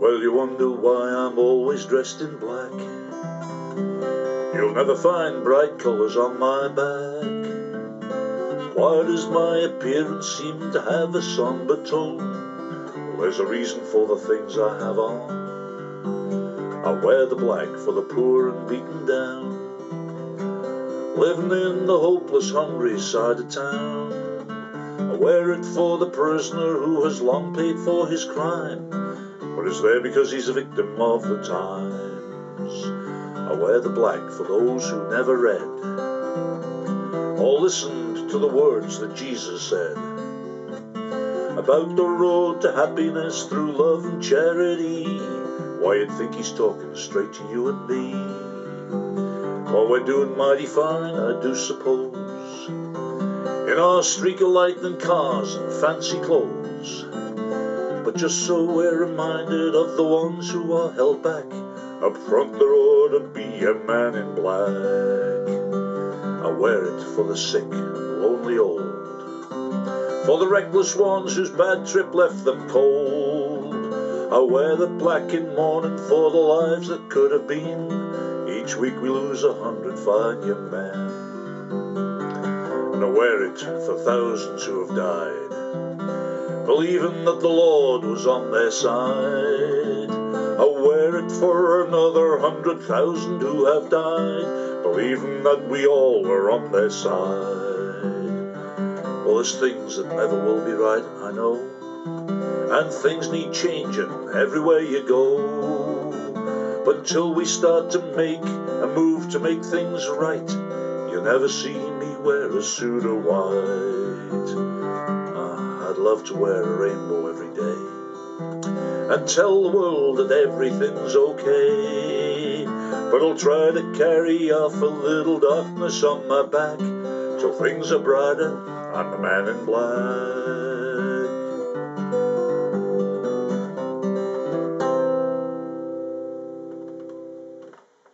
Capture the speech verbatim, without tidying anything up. Well, you wonder why I'm always dressed in black. You'll never find bright colours on my back. Why does my appearance seem to have a sombre tone? Well, there's a reason for the things I have on. I wear the black for the poor and beaten down, living in the hopeless, hungry side of town. I wear it for the prisoner who has long paid for his crime, but it's there because he's a victim of the times. I wear the black for those who never read or listened to the words that Jesus said about the road to happiness through love and charity. Why, you'd think he's talking straight to you and me. Well, we're doing mighty fine, I do suppose, in our streak of light and cars and fancy clothes. But just so we're reminded of the ones who are held back, up front there ought to be a man in black. I wear it for the sick and lonely old, for the reckless ones whose bad trip left them cold. I wear the black in mourning for the lives that could have been. Each week we lose a hundred fine young men. And I wear it for thousands who have died, believing that the Lord was on their side. I wear it for another hundred thousand who have died, believing that we all were on their side. Well, there's things that never will be right, I know, and things need changing everywhere you go. But till we start to make a move to make things right, you'll never see me wear a suit of white. I'd love to wear a rainbow every day and tell the world that everything's okay, but I'll try to carry off a little darkness on my back till things are brighter. I'm the man in black.